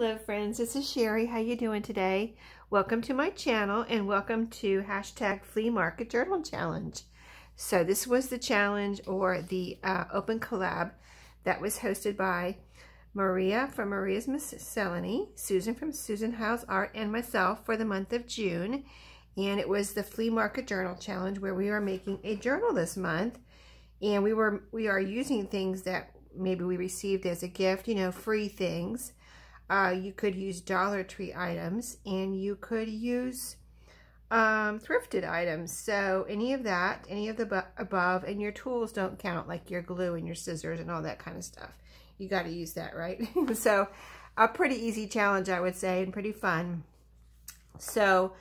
Hello friends, this is Sherry. How you doing today? Welcome to my channel and welcome to hashtag Flea Market Journal Challenge. So this was the challenge or the open collab that was hosted by Maria from Maria's Miscellany, Susan from Susan Hiles Art, and myself for the month of June. And it was the Flea Market Journal Challenge where we are making a journal this month. And we are using things that maybe we received as a gift, you know, free things. You could use Dollar Tree items, and you could use thrifted items. So any of that, any of the above, and your tools don't count, like your glue and your scissors and all that kind of stuff. You got to use that, right? So a pretty easy challenge, I would say, and pretty fun. So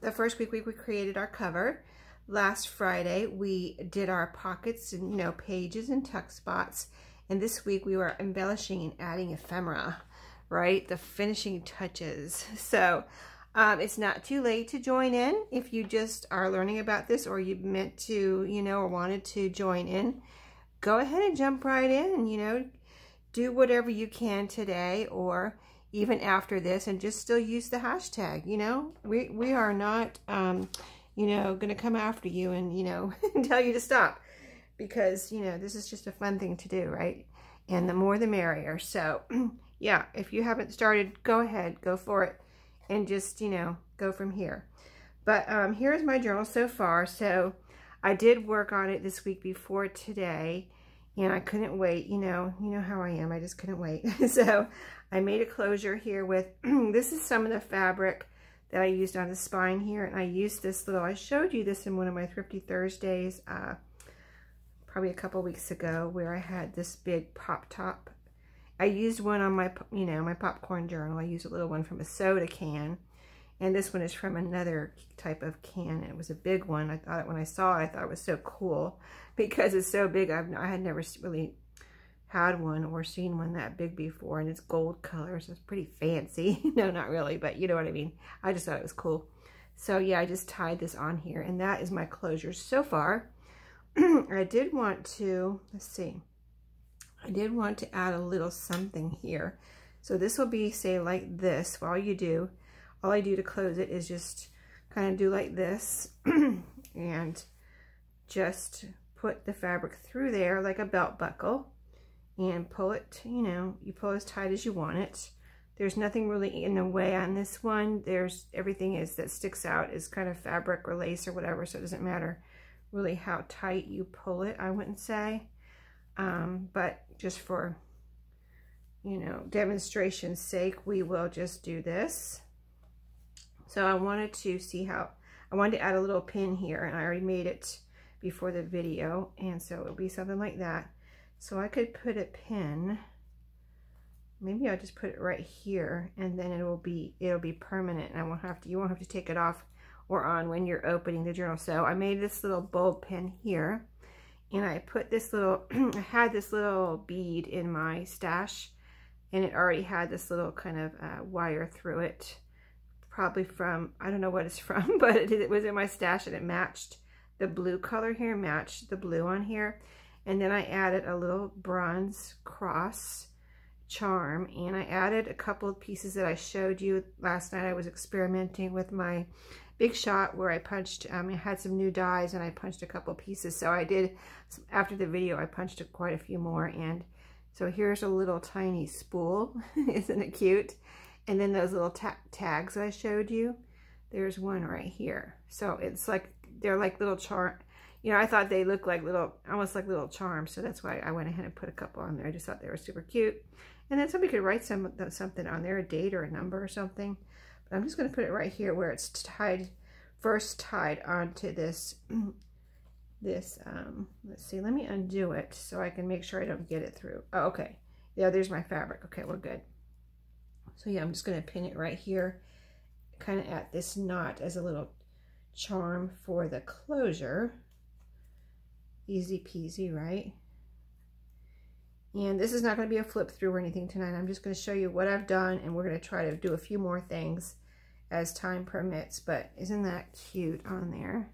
the first week we created our cover. Last Friday, we did our pockets and, you know, pages and tuck spots. And this week, we were embellishing and adding ephemera. Right, the finishing touches. So it's not too late to join in if you just are learning about this, or you meant to, you know, or wanted to join in. Go ahead and jump right in, you know, do whatever you can today or even after this, and just still use the hashtag. You know, we are not you know, gonna come after you and, you know, tell you to stop, because, you know, this is just a fun thing to do, right? And the more the merrier. So yeah, if you haven't started, go ahead, go for it, and just, you know, go from here. But here's my journal so far. So I did work on it this week before today, and I couldn't wait. You know how I am. I just couldn't wait. So I made a closure here with, this is some of the fabric that I used on the spine here, and I used this little, I showed you this in one of my Thrifty Thursdays probably a couple weeks ago, where I had this big pop top. I used one on my, you know, my popcorn journal. I used a little one from a soda can, and this one is from another type of can. It was a big one. I thought, when I saw it, I thought it was so cool because it's so big. I had never really had one or seen one that big before, and it's gold color, so it's pretty fancy. No, not really, but you know what I mean. I just thought it was cool. So yeah, I just tied this on here, and that is my closure so far. I did want to, let's see. I did want to add a little something here. So this will be, say, like this. All you do, all I do to close it is just kind of do like this and just put the fabric through there like a belt buckle and pull it, you know, you pull as tight as you want it. There's nothing really in the way on this one. There's, everything is that sticks out is kind of fabric or lace or whatever, so it doesn't matter really how tight you pull it, I wouldn't say. But just for, you know, demonstration's sake, we will just do this. So I wanted to see how, I wanted to add a little pin here, and I already made it before the video, and so it'll be something like that. So I could put a pin, maybe I'll just put it right here, and then it'll be permanent, and I won't have to, you won't have to take it off or on when you're opening the journal. So I made this little bold pin here. And I put this little, I had this little bead in my stash, and it already had this little kind of wire through it, probably from, I don't know what it's from, but it was in my stash, and it matched the blue color here, matched the blue on here. And then I added a little bronze cross charm, and I added a couple of pieces that I showed you last night. I was experimenting with my Big Shot, where I punched, I had some new dies, and I punched a couple pieces. So I did, after the video, I punched quite a few more. And so here's a little tiny spool. Isn't it cute? And then those little tags that I showed you, there's one right here. So it's like, they're like little charm. You know, I thought they looked like little, almost like little charms. So that's why I went ahead and put a couple on there. I just thought they were super cute. And then somebody could write something on there, a date or a number or something. I'm just going to put it right here where it's tied, first tied onto this, let's see, let me undo it so I can make sure I don't get it through. Oh, okay. Yeah, there's my fabric. Okay, we're good. So yeah, I'm just going to pin it right here, kind of at this knot as a little charm for the closure. Easy peasy, right? And this is not going to be a flip through or anything tonight. I'm just going to show you what I've done, and we're going to try to do a few more things as time permits. But isn't that cute on there?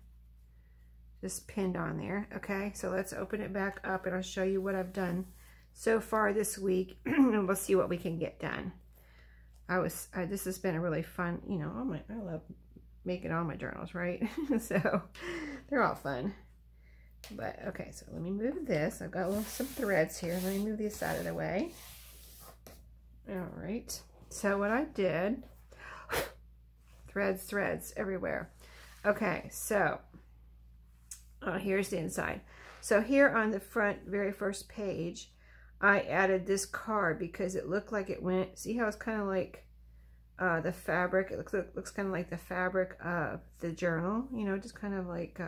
Just pinned on there. Okay, so let's open it back up, and I'll show you what I've done so far this week, and we'll see what we can get done. this has been a really fun, you know, I love making all my journals, right? So they're all fun. But okay, so let me move this. I've got some threads here. Let me move these out of the way. All right. So what I did, threads everywhere. Okay, so here's the inside. So here on the front, very first page, I added this card because it looked like it went, see how it's kind of like the fabric, it looks kind of like the fabric of the journal, you know, just kind of like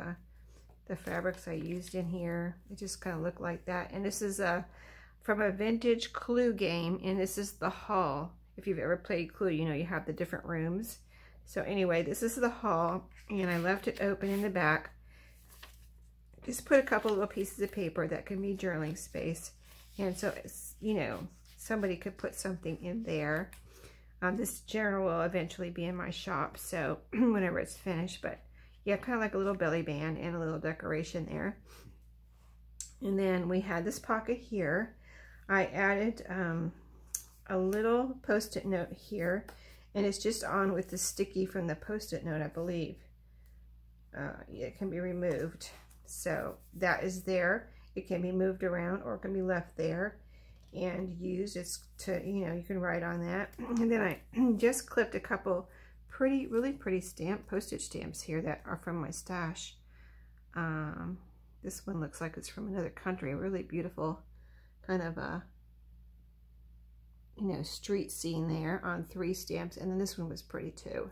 the fabrics I used in here. It just kind of looked like that. And this is from a vintage Clue game, and this is the hall. If you've ever played Clue, you know you have the different rooms. So anyway, this is the hall, and I left it open in the back. Just put a couple little pieces of paper that can be journaling space. And so, it's, you know, somebody could put something in there. This journal will eventually be in my shop, so whenever it's finished. But yeah, kind of like a little belly band and a little decoration there. And then we had this pocket here. I added a little post-it note here. And it's just on with the sticky from the post-it note, I believe. It can be removed. So that is there. It can be moved around or it can be left there and used. It's to, you know, you can write on that. And then I just clipped a couple pretty, really pretty postage stamps here that are from my stash. This one looks like it's from another country. Really beautiful kind of a, you know, street scene there on 3 stamps. And then this one was pretty too.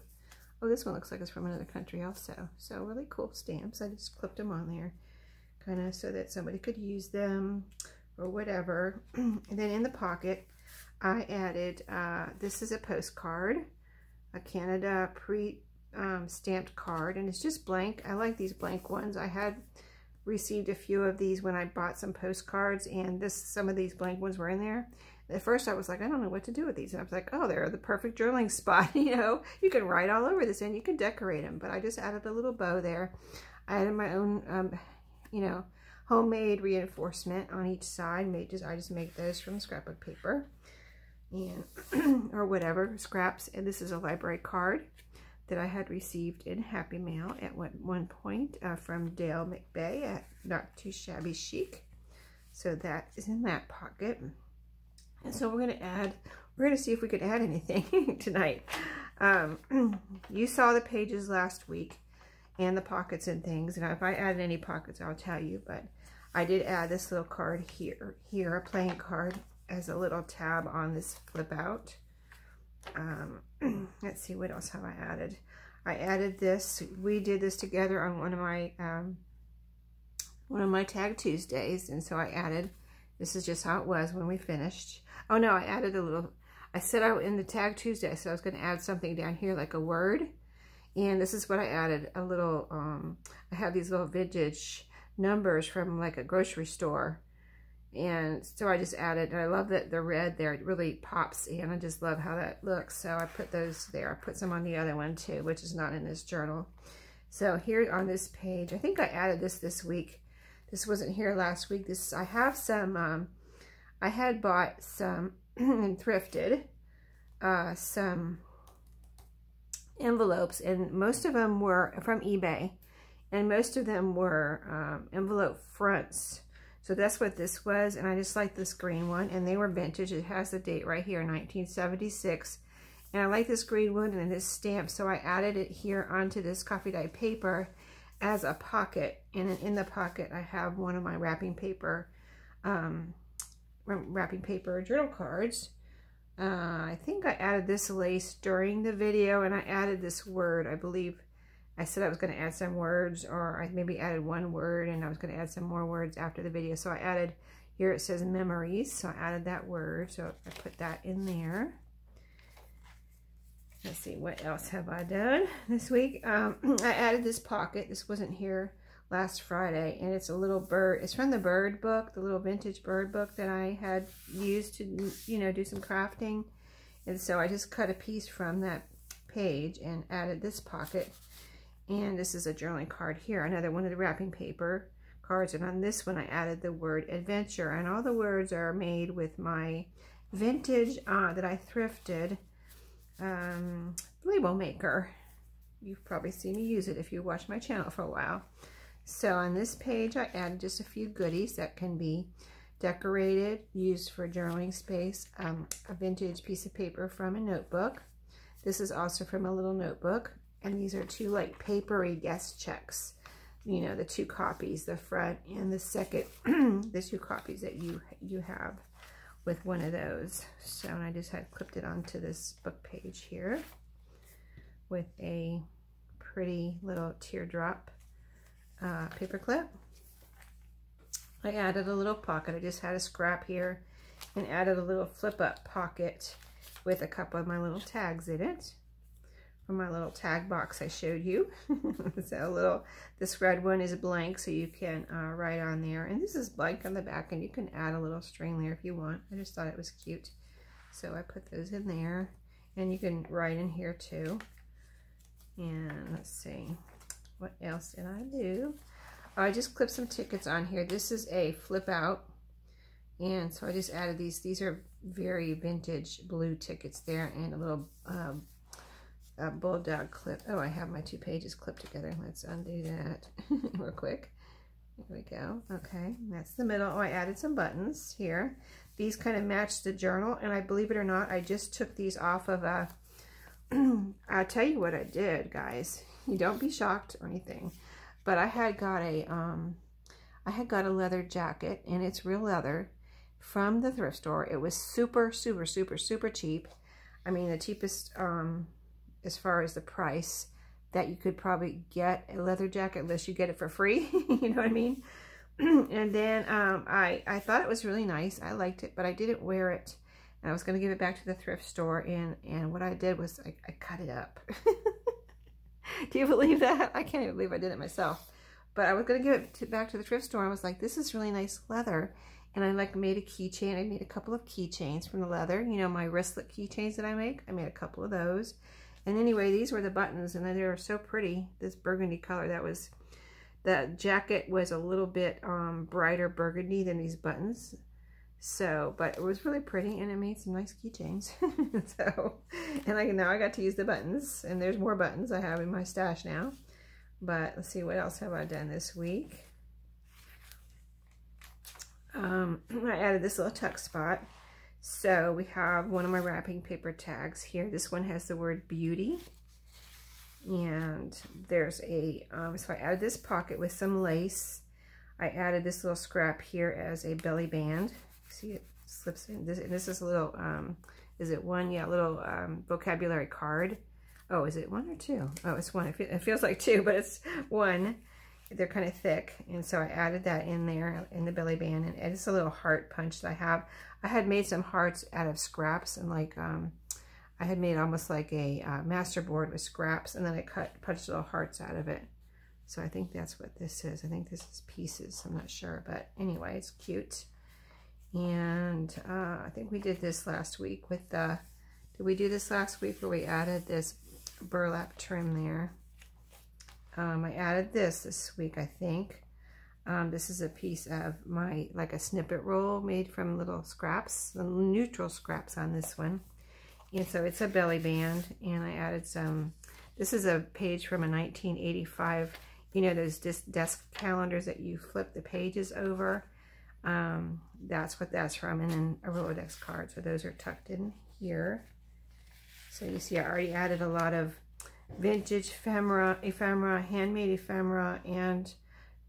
Oh, this one looks like it's from another country also. So really cool stamps. I just clipped them on there kind of so that somebody could use them or whatever. And then in the pocket, I added, this is a postcard, a Canada pre-stamped card, and it's just blank. I like these blank ones. I had received a few of these when I bought some postcards, and some of these blank ones were in there. At first I was like, I don't know what to do with these. And I was like, oh, they're the perfect journaling spot. You know, you can write all over this and you can decorate them. But I just added a little bow there. I added my own, you know, homemade reinforcement on each side. I just make those from scrapbook paper and or whatever, scraps. And this is a library card that I had received in Happy Mail at one point from Dale McBay at Not Too Shabby Chic. So that is in that pocket. And so we're going to see if we could add anything tonight. You saw the pages last week and the pockets and things. And if I added any pockets, I'll tell you. But I did add this little card here, a playing card as a little tab on this flip out. Let's see, what else have I added? I added this. We did this together on one of my Tag Tuesdays. And so I added... This is just how it was when we finished. Oh no, I added a little, I said I in the Tag Tuesday, so I was going to add something down here like a word. And this is what I added, a little, I have these little vintage numbers from like a grocery store. And so I just added, and I love that the red there, it really pops in. I just love how that looks. So I put those there. I put some on the other one too, which is not in this journal. So here on this page, I think I added this week. This wasn't here last week. This I have some, I had bought some and thrifted some envelopes, and most of them were from eBay, and most of them were envelope fronts. So that's what this was, and I just like this green one, and they were vintage. It has the date right here, 1976, and I like this green one and this stamp, so I added it here onto this coffee dye paper as a pocket. And in the pocket I have one of my wrapping paper journal cards. I think I added this lace during the video, and I added this word. I believe I said I was going to add some words, or I maybe added one word and I was going to add some more words after the video. So I added, here it says memories, so I added that word, so I put that in there. Let's see, what else have I done this week? I added this pocket. This wasn't here last Friday, and it's a little bird. It's from the bird book, the little vintage bird book that I had used to, you know, do some crafting. And so I just cut a piece from that page and added this pocket. And this is a journaling card here, another one of the wrapping paper cards. And on this one, I added the word adventure. And all the words are made with my vintage that I thrifted label maker. You've probably seen me use it if you watch my channel for a while. So on this page, I added just a few goodies that can be decorated, used for journaling space, a vintage piece of paper from a notebook. This is also from a little notebook. And these are two like papery guest checks. You know, the two copies, the front and the second, the two copies that you have with one of those. So, and I just had clipped it onto this book page here with a pretty little teardrop paper clip. I added a little pocket. I just had a scrap here and added a little flip up pocket with a couple of my little tags in it. From my little tag box I showed you. So this red one is blank, so you can write on there. And this is blank on the back, and you can add a little string there if you want. I just thought it was cute. So I put those in there. And you can write in here too. And let's see, what else did I do? I just clipped some tickets on here. This is a flip out. And so I just added these. These are very vintage blue tickets there, and a little a bulldog clip. Oh, I have my two pages clipped together. Let's undo that real quick. There we go. Okay, that's the middle. Oh, I added some buttons here. These kind of match the journal, and I believe it or not, I just took these off of a... I'll tell you what I did, guys. You don't be shocked or anything, but I had got a leather jacket, and it's real leather from the thrift store. It was super, super, super, super cheap. I mean, the cheapest... as far as the price that you could probably get a leather jacket, unless you get it for free, you know what I mean? And then I thought it was really nice. I liked it, but I didn't wear it. And I was going to give it back to the thrift store, and what I did was I cut it up. Do you believe that? I can't even believe I did it myself. But I was going to give it back to the thrift store. I was like, this is really nice leather. And I like made a keychain. I made a couple of keychains from the leather. You know, my wristlet keychains that I make. I made a couple of those. And anyway, these were the buttons, and they were so pretty, this burgundy color. That was, the jacket was a little bit brighter burgundy than these buttons. So, but it was really pretty, and it made some nice keychains. So, and now I got to use the buttons, and there's more buttons I have in my stash now. But let's see, what else have I done this week? I added this little tuck spot. So we have one of my wrapping paper tags here. This one has the word beauty. And there's a, so I added this pocket with some lace. I added this little scrap here as a belly band. See, it slips in. This is a little, is it one? Yeah, a little vocabulary card. Oh, is it one or two? Oh, it's one. It feels like two, but it's one. They're kind of thick, and so I added that in there in the belly band, and it's a little heart punch that I have. I had made some hearts out of scraps, and like I had made almost like a master board with scraps, and then I punched little hearts out of it. So I think that's what this is. I think this is pieces. I'm not sure, but anyway, it's cute. And I think we did this last week with the. Did we do this last week where we added this burlap trim there? I added this week, I think. This is a piece of my, like a snippet roll made from little scraps, little neutral scraps on this one. And so it's a belly band, and I added some, this is a page from a 1985, you know, those desk calendars that you flip the pages over. That's what that's from, and then a Rolodex card. So those are tucked in here. So you see I already added a lot of vintage ephemera, handmade ephemera, and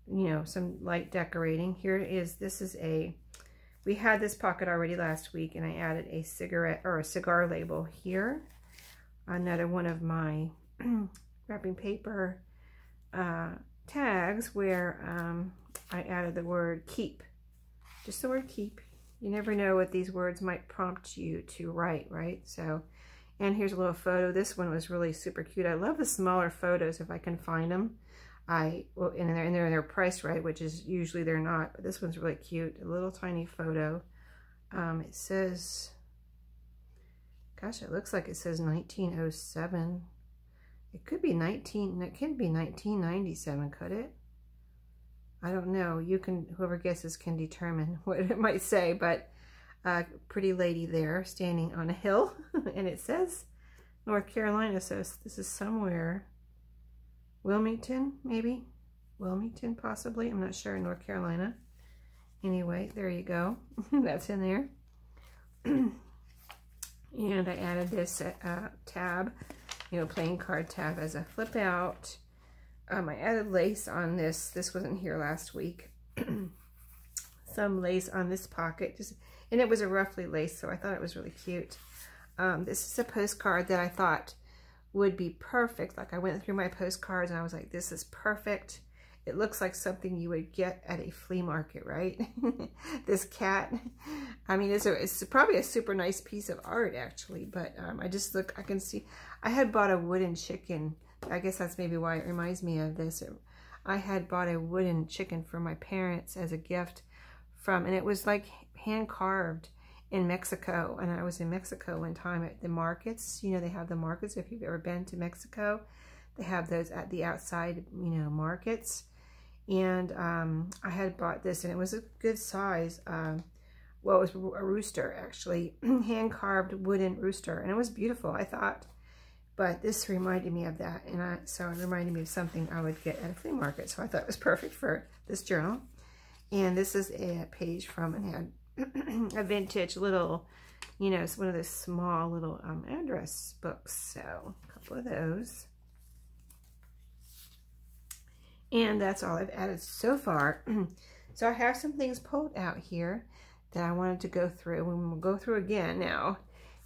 you know, some light decorating. Here it is. This is a, we had this pocket already last week, and I added a cigarette or a cigar label here. Another one of my wrapping paper tags where I added the word keep. Just the word keep. You never know what these words might prompt you to write, right? So, and here's a little photo. This one was really super cute. I love the smaller photos if I can find them. They're priced right, which is usually they're not. But this one's really cute. A little tiny photo. It says, gosh, it looks like it says 1907. It could be 1997, could it? I don't know. You can, whoever guesses can determine what it might say, but. Pretty lady there standing on a hill, and it says North Carolina, so this is somewhere, Wilmington, maybe? Wilmington, possibly. I'm not sure, in North Carolina. Anyway, there you go. That's in there. And I added this tab, you know, playing card tab as a flip out. I added lace on this. This wasn't here last week. Some lace on this pocket. And it was a ruffly lace, so I thought it was really cute. This is a postcard that I thought would be perfect. Like, I went through my postcards and I was like, this is perfect. It looks like something you would get at a flea market, right? This cat. I mean, it's probably a super nice piece of art, actually. But I just look, I can see. I had bought a wooden chicken. I guess that's maybe why it reminds me of this. I had bought a wooden chicken for my parents as a gift from, and it was like hand carved in Mexico. And I was in Mexico one time at the markets. You know, they have the markets. If you've ever been to Mexico, they have those at the outside, you know, markets. And I had bought this, and it was a good size. Well, it was a rooster, actually, hand-carved wooden rooster, and it was beautiful, I thought. But this reminded me of that, and so it reminded me of something I would get at a flea market, so I thought it was perfect for this journal. And this is a page from a vintage little, you know, it's one of those small little address books, so a couple of those. And that's all I've added so far. So I have some things pulled out here that I wanted to go through, and we'll go through again now.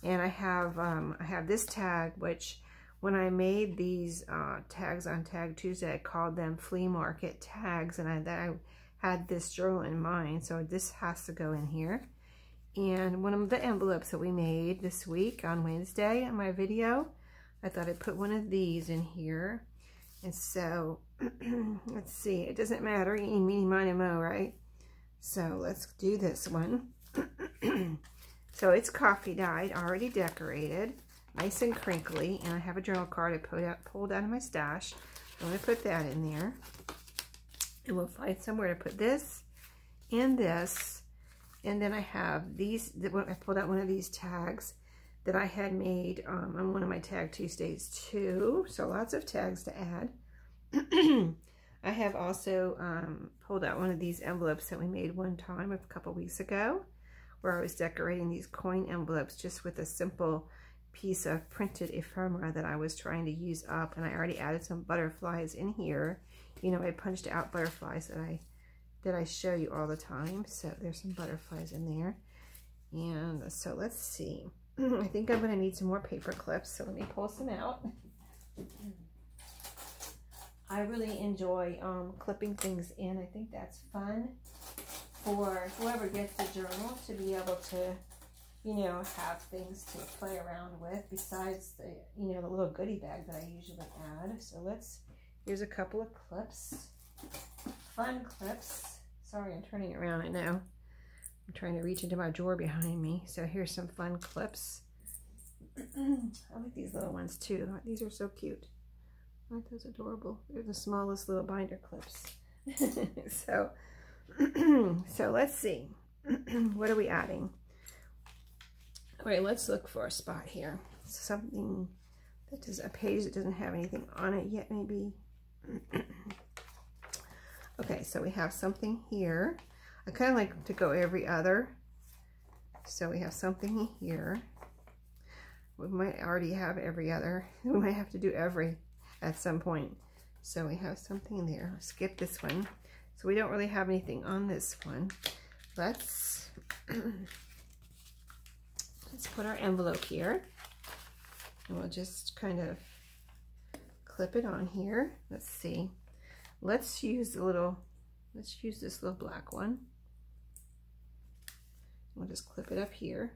And I have this tag, which when I made these tags on Tag Tuesday, I called them flea market tags, and I had this journal in mind, so this has to go in here. And one of the envelopes that we made this week on Wednesday in my video, I thought I'd put one of these in here. And so, let's see, it doesn't matter, eeny, meeny, miny, mo, right? So let's do this one. So it's coffee dyed, already decorated, nice and crinkly, and I have a journal card I pulled out of my stash. I'm going to put that in there, and we'll find somewhere to put this and this. And then I have these, I pulled out one of these tags that I had made on one of my Tag Tuesdays too. So lots of tags to add. I have also pulled out one of these envelopes that we made one time a couple weeks ago, where I was decorating these coin envelopes just with a simple piece of printed ephemera that I was trying to use up. And I already added some butterflies in here. You know, I punched out butterflies that I show you all the time. So there's some butterflies in there. And so let's see. I think I'm going to need some more paper clips, so let me pull some out. I really enjoy clipping things in. I think that's fun for whoever gets the journal to be able to, you know, have things to play around with besides the, you know, the little goodie bag that I usually add. So let's, here's a couple of clips, fun clips. Sorry, I'm turning it around right now. I'm trying to reach into my drawer behind me. So here's some fun clips. I like these little ones too. These are so cute. Aren't those adorable? They're the smallest little binder clips. So let's see. What are we adding? All right, let's look for a spot here. Something that does, a page that doesn't have anything on it yet, maybe. Okay, so we have something here. I kind of like to go every other. So we have something here. We might already have every other. We might have to do every at some point. So we have something there. Skip this one. So we don't really have anything on this one. Let's let's put our envelope here. And we'll just kind of clip it on here. Let's see. Let's use the little, let's use this little black one. We'll just clip it up here.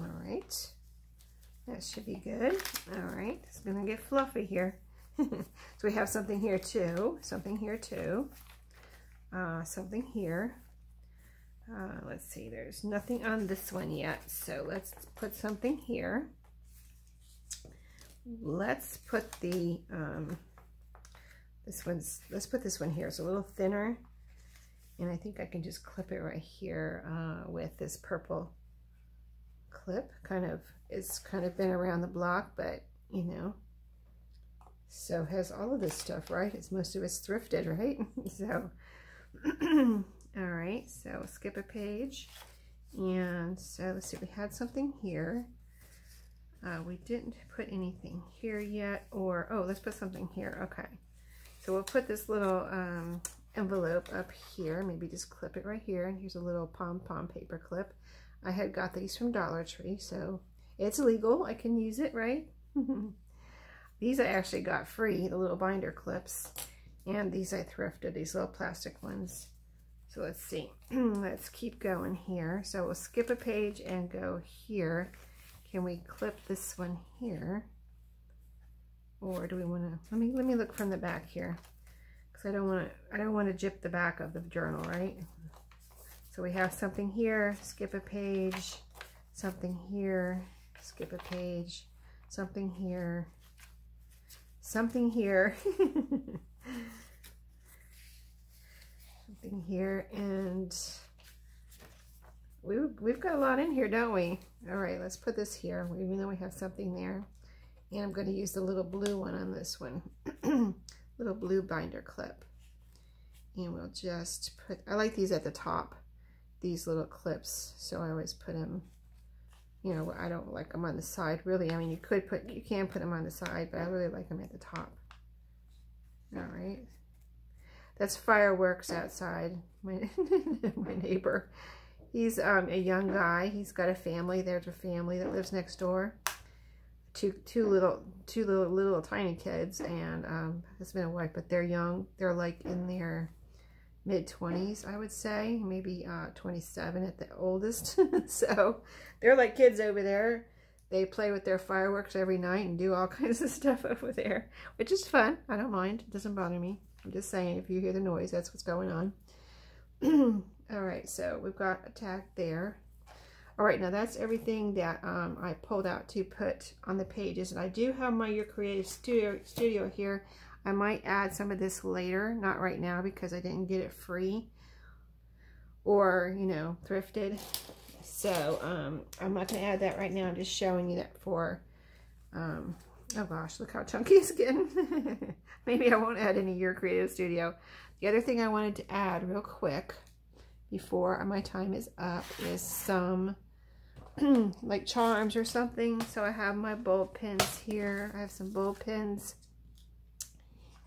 All right, that should be good. All right, it's gonna get fluffy here. So we have something here too, something here too, something here. Let's see, there's nothing on this one yet. So let's put something here. Let's put the, this one's, let's put this one here. It's a little thinner, and I think I can just clip it right here with this purple clip. Kind of, it's kind of been around the block, but you know. So has all of this stuff, right? It's most of it's thrifted, right? So, all right. So skip a page, and so let's see. We had something here. We didn't put anything here yet, or oh, let's put something here. Okay. So we'll put this little envelope up here, maybe just clip it right here, and here's a little pom-pom paper clip. I had got these from Dollar Tree, so it's legal. I can use it, right? These I actually got free, the little binder clips, and these I thrifted, these little plastic ones. So let's see. Let's keep going here. So we'll skip a page and go here. Can we clip this one here? Or do we want to, let me look from the back here, because I don't want to jip the back of the journal, right? So we have something here, skip a page, something here, skip a page, something here, something here, something here, and we've got a lot in here, don't we? All right, let's put this here, even though we have something there. And I'm going to use the little blue one on this one, little blue binder clip. And we'll just put, I like these at the top, these little clips. So I always put them, you know, I don't like them on the side really. I mean, you can put them on the side, but I really like them at the top. All right. That's fireworks outside. My neighbor, he's a young guy. He's got a family. There's a family that lives next door. Two little tiny kids and husband and wife, but they're young. They're like in their mid-20s, I would say, maybe 27 at the oldest. So they're like kids over there. They play with their fireworks every night and do all kinds of stuff over there, which is fun. I don't mind. It doesn't bother me. I'm just saying, if you hear the noise, that's what's going on. All right, so we've got a tag there. All right, now that's everything that I pulled out to put on the pages. And I do have my Your Creative Studio here. I might add some of this later, not right now because I didn't get it free or, you know, thrifted. So I'm not going to add that right now. I'm just showing you that for, oh gosh, look how chunky it's getting. Maybe I won't add any Your Creative Studio. The other thing I wanted to add real quick before my time is up is some like charms or something. So I have my bold pins here. I have some bold pins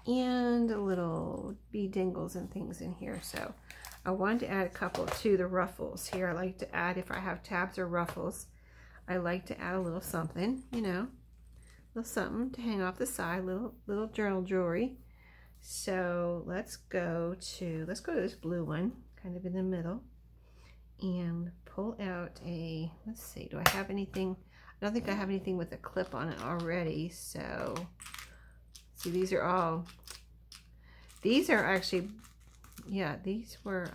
and a little bee dingles and things in here. So I wanted to add a couple to the ruffles here. I like to add, if I have tabs or ruffles, I like to add a little something, you know, a little something to hang off the side, little journal jewelry. So let's go to this blue one, kind of in the middle, and pull out a, let's see, do I have anything? I don't think I have anything with a clip on it already. So see, these are actually, yeah, they weren't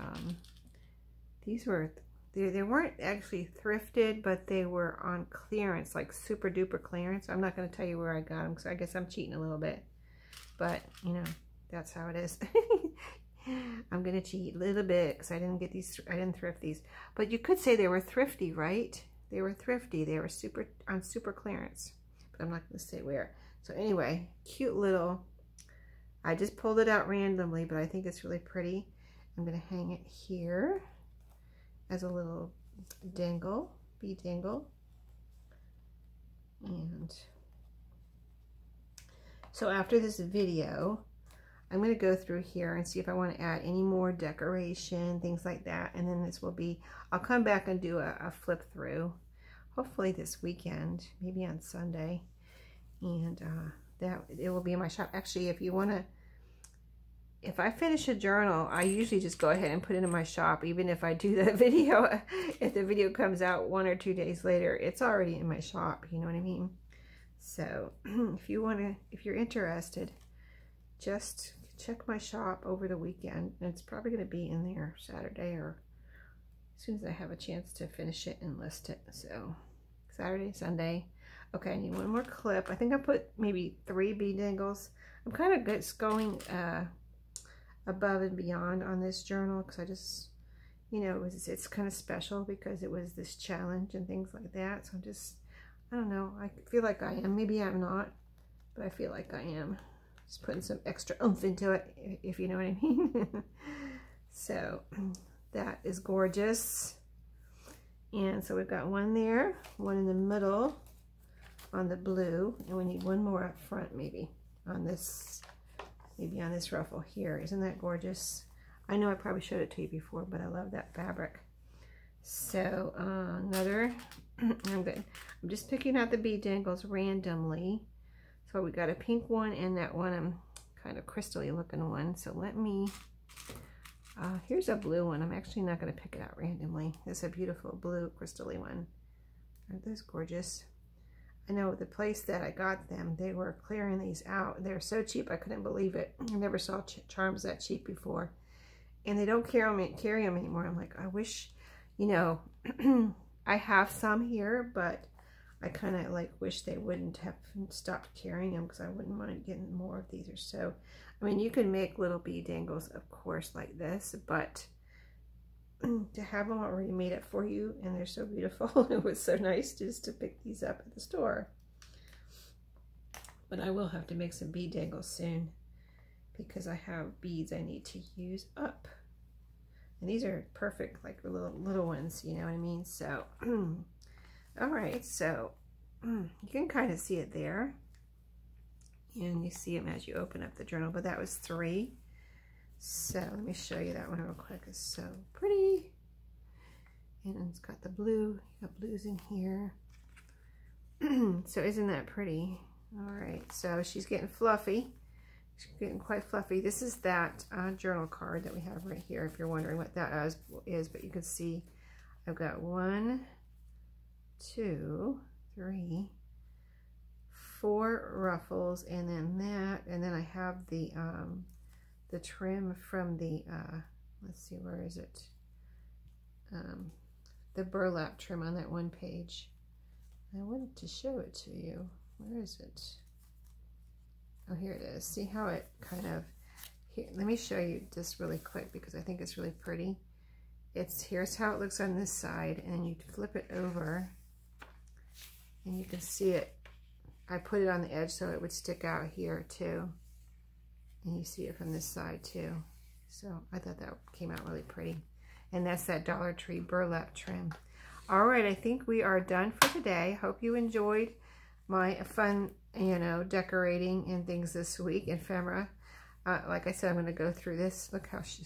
actually thrifted, but they were on clearance, like super duper clearance. I'm not going to tell you where I got them because I guess I'm cheating a little bit, but you know, that's how it is. I'm going to cheat a little bit because I didn't thrift these. But you could say they were thrifty, right? They were thrifty. They were on super clearance. But I'm not going to say where. So anyway, cute little, I just pulled it out randomly, but I think it's really pretty. I'm going to hang it here as a little dingle, bee dingle. And so after this video, I'm going to go through here and see if I want to add any more decoration, things like that. And then this will be, I'll come back and do a flip through, hopefully this weekend, maybe on Sunday. And it will be in my shop. Actually, if I finish a journal, I usually just go ahead and put it in my shop. Even if I do the video, if the video comes out 1 or 2 days later, it's already in my shop. You know what I mean? So if you're interested, just check my shop over the weekend. And it's probably going to be in there Saturday, or as soon as I have a chance to finish it and list it. So Saturday, Sunday. Okay, I need one more clip. I think I put maybe 3 bee dingles. I'm kind of going above and beyond on this journal because I just, you know, it's kind of special because it was this challenge and things like that. So I'm just, I don't know, I feel like I am. Maybe I'm not, but I feel like I am. Just putting some extra oomph into it, if you know what I mean. So that is gorgeous. And so we've got one there, one in the middle on the blue, and we need one more up front maybe on this, ruffle here. Isn't that gorgeous? I know I probably showed it to you before, but I love that fabric. So another, I'm just picking out the bead dangles randomly. So we got a pink one and that one, kind of crystally looking one. So let me, here's a blue one. I'm actually not going to pick it out randomly. It's a beautiful blue crystally one. Aren't those gorgeous? I know the place that I got them, they were clearing these out. They're so cheap, I couldn't believe it. I never saw charms that cheap before. And they don't carry them anymore. I'm like, I wish, you know, I have some here, but I kind of like wish they wouldn't have stopped carrying them because I wouldn't mind getting more of these or so. I mean, you can make little bead dangles, of course, like this, but to have them already made up for you, and they're so beautiful, it was so nice just to pick these up at the store. But I will have to make some bead dangles soon because I have beads I need to use up. And these are perfect, like little ones, you know what I mean? So, all right, so you can kind of see it there. And you see them as you open up the journal, but that was 3. So let me show you that one real quick. It's so pretty. And it's got the blue, you got blues in here. So isn't that pretty? All right, so she's getting fluffy. She's getting quite fluffy. This is that journal card that we have right here, if you're wondering what that is, but you can see I've got 1, 2, 3, 4 ruffles, and then that, and then I have the trim from the let's see, where is it, the burlap trim on that one page. I wanted to show it to you. Where is it? Oh, here it is. See how it kind of, here, let me show you just really quick because I think it's really pretty. Here's how it looks on this side, and you flip it over and you can see it. I put it on the edge so it would stick out here too, and you see it from this side too. So I thought that came out really pretty, and that's that Dollar Tree burlap trim. All right, I think we are done for today. Hope you enjoyed my fun, you know, decorating and things this week, ephemera. Like I said, I'm going to go through this. Look how she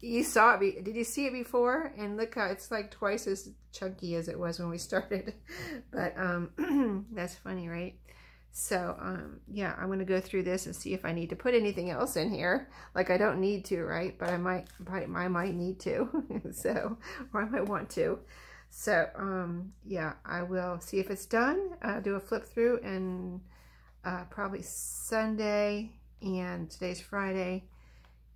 you saw it. Did you see it before? And look how it's like twice as chunky as it was when we started. But that's funny, right? So yeah, I'm going to go through this and see if I need to put anything else in here. Like I don't need to, right? But I might need to. So, or I might want to. So yeah, I will see if it's done. Do a flip through, and probably Sunday. And today's Friday.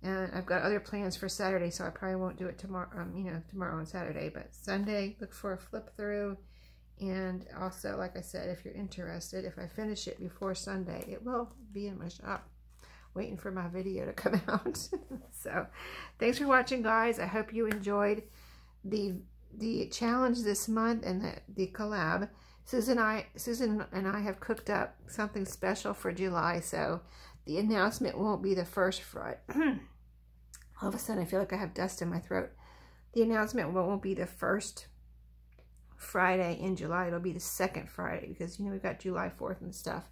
And I've got other plans for Saturday, so I probably won't do it tomorrow, you know, tomorrow and Saturday, but Sunday, look for a flip through. And also, like I said, if you're interested, if I finish it before Sunday, it will be in my shop waiting for my video to come out. So thanks for watching, guys. I hope you enjoyed the challenge this month and the collab. Susan and I have cooked up something special for July, so the announcement won't be the first Friday. All of a sudden, I feel like I have dust in my throat. The announcement won't be the first Friday in July. It'll be the second Friday because, you know, we've got July 4th and stuff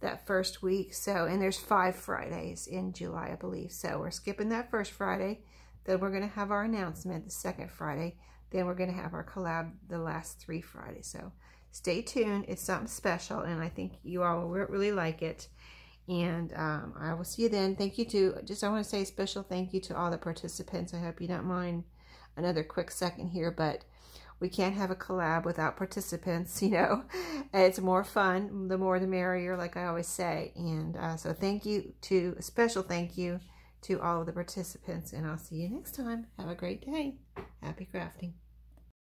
that first week. So, and there's 5 Fridays in July, I believe. So we're skipping that first Friday. Then we're going to have our announcement the second Friday. Then we're going to have our collab the last 3 Fridays. So stay tuned. It's something special, and I think you all will really like it. And I will see you then. Thank you to, I want to say a special thank you to all the participants. I hope you don't mind another quick second here, but we can't have a collab without participants, you know. It's more fun. The more the merrier, like I always say. And so thank you to, a special thank you to all of the participants. And I'll see you next time. Have a great day. Happy crafting.